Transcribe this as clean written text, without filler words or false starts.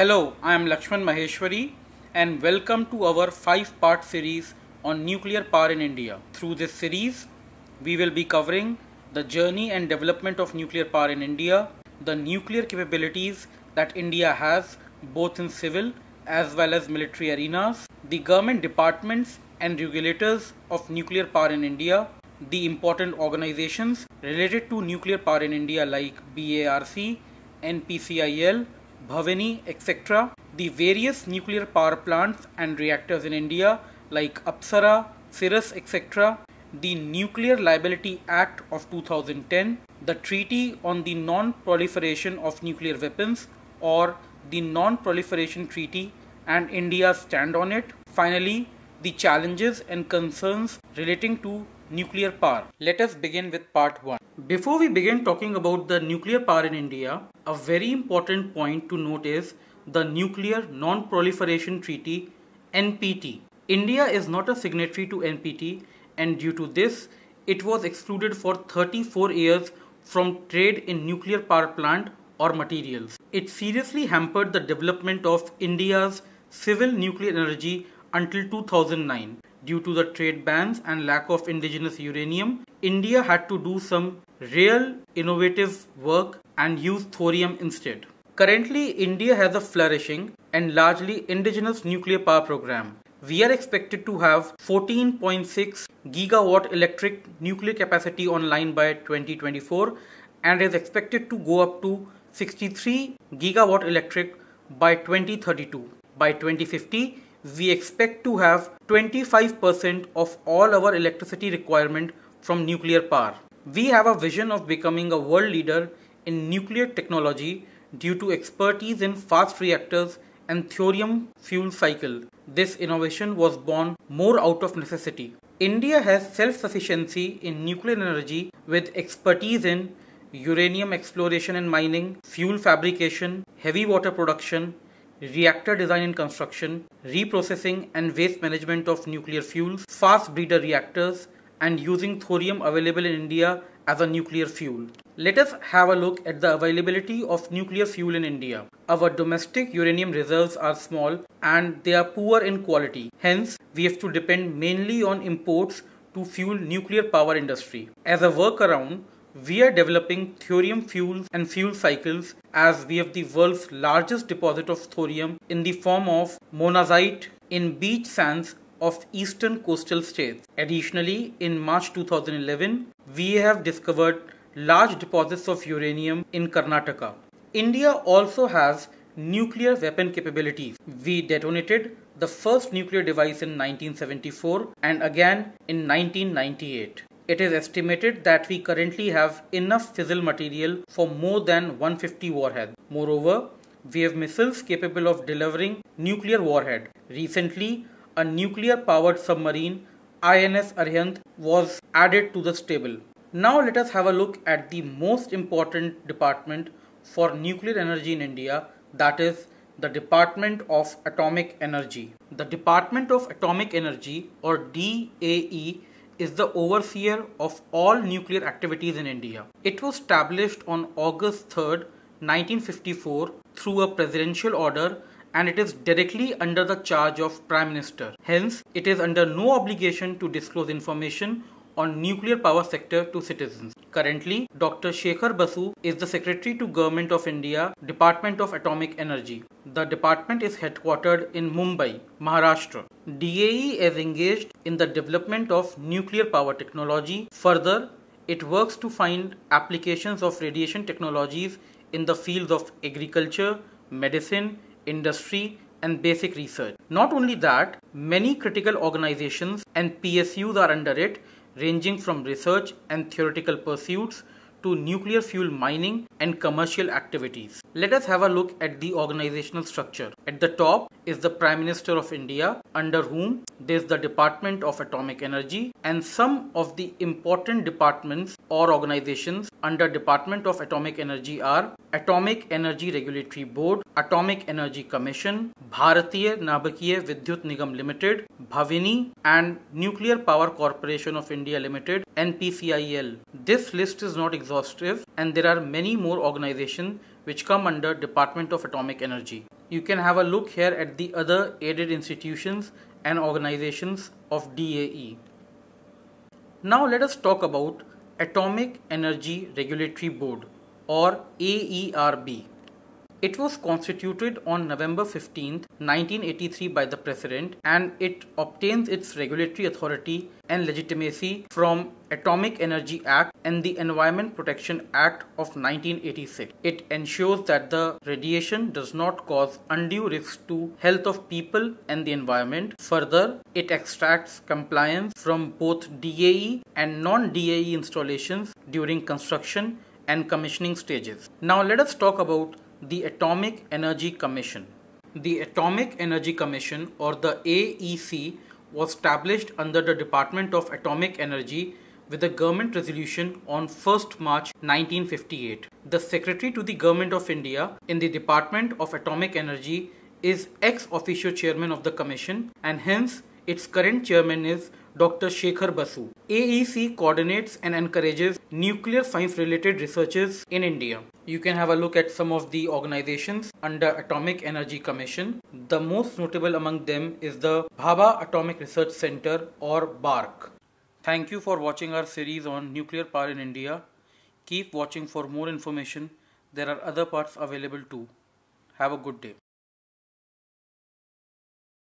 Hello, I am Lakshman Maheshwari and welcome to our 5-part series on nuclear power in India. Through this series, we will be covering the journey and development of nuclear power in India, the nuclear capabilities that India has both in civil as well as military arenas, the government departments and regulators of nuclear power in India, the important organizations related to nuclear power in India like BARC, NPCIL, BHAVINI, etc. The various nuclear power plants and reactors in India like Apsara, CIRUS, etc. The Nuclear Liability Act of 2010. The Treaty on the Non-Proliferation of Nuclear Weapons or the Non-Proliferation Treaty and India's stand on it. Finally, the challenges and concerns relating to nuclear power. Let us begin with part 1. Before we begin talking about the nuclear power in India, a very important point to note is the Nuclear Non-Proliferation Treaty NPT. India is not a signatory to NPT and due to this, it was excluded for 34 years from trade in nuclear power plant or materials. It seriously hampered the development of India's civil nuclear energy until 2009. Due to the trade bans and lack of indigenous uranium, India had to do some real innovative work and use thorium instead. Currently, India has a flourishing and largely indigenous nuclear power program. We are expected to have 14.6 gigawatt electric nuclear capacity online by 2024 and is expected to go up to 63 gigawatt electric by 2032. By 2050, we expect to have 25% of all our electricity requirement from nuclear power. We have a vision of becoming a world leader in nuclear technology due to expertise in fast reactors and thorium fuel cycle. This innovation was born more out of necessity. India has self-sufficiency in nuclear energy with expertise in uranium exploration and mining, fuel fabrication, heavy water production, reactor design and construction, reprocessing and waste management of nuclear fuels, fast breeder reactors, and using thorium available in India as a nuclear fuel. Let us have a look at the availability of nuclear fuel in India. Our domestic uranium reserves are small and they are poor in quality. Hence, we have to depend mainly on imports to fuel nuclear power industry. As a workaround, we are developing thorium fuels and fuel cycles as we have the world's largest deposit of thorium in the form of monazite in beach sands of eastern coastal states. Additionally, in March 2011, we have discovered large deposits of uranium in Karnataka. India also has nuclear weapon capabilities. We detonated the first nuclear device in 1974 and again in 1998. It is estimated that we currently have enough fissile material for more than 150 warheads. Moreover, we have missiles capable of delivering nuclear warhead. Recently, a nuclear-powered submarine, INS Arihant, was added to the stable. Now let us have a look at the most important department for nuclear energy in India, that is the Department of Atomic Energy. The Department of Atomic Energy or DAE is the overseer of all nuclear activities in India. It was established on August 3, 1954 through a presidential order and it is directly under the charge of Prime Minister. Hence, it is under no obligation to disclose information on nuclear power sector to citizens. Currently, Dr. Shekhar Basu is the Secretary to Government of India, Department of Atomic Energy. The department is headquartered in Mumbai, Maharashtra. DAE is engaged in the development of nuclear power technology. Further, it works to find applications of radiation technologies in the fields of agriculture, medicine, industry, and basic research. Not only that, many critical organizations and PSUs are under it, ranging from research and theoretical pursuits to nuclear fuel mining and commercial activities. Let us have a look at the organizational structure. At the top is the Prime Minister of India, under whom there is the Department of Atomic Energy and some of the important departments or organizations under Department of Atomic Energy are Atomic Energy Regulatory Board, Atomic Energy Commission, Bharatiya Nabhakiya Vidyut Nigam Limited, BHAVINI and Nuclear Power Corporation of India Limited, NPCIL. This list is not exhaustive and there are many more organizations which come under Department of Atomic Energy. you can have a look here at the other aided institutions and organizations of DAE. Now let us talk about Atomic Energy Regulatory Board, or AERB. It was constituted on November 15, 1983 by the President, and it obtains its regulatory authority and legitimacy from Atomic Energy Act and the Environment Protection Act of 1986. It ensures that the radiation does not cause undue risks to health of people and the environment. Further, it extracts compliance from both DAE and non-DAE installations during construction and commissioning stages. Now let us talk about the Atomic Energy Commission. The Atomic Energy Commission, or the AEC, was established under the Department of Atomic Energy with a government resolution on 1st March 1958. The Secretary to the Government of India in the Department of Atomic Energy is ex officio chairman of the commission, and hence its current chairman is Dr. Shekhar Basu. AEC coordinates and encourages nuclear science related researches in India. You can have a look at some of the organizations under Atomic Energy Commission. The most notable among them is the Bhabha Atomic Research Center, or BARC. Thank you for watching our series on nuclear power in India. Keep watching for more information. There are other parts available too. Have a good day.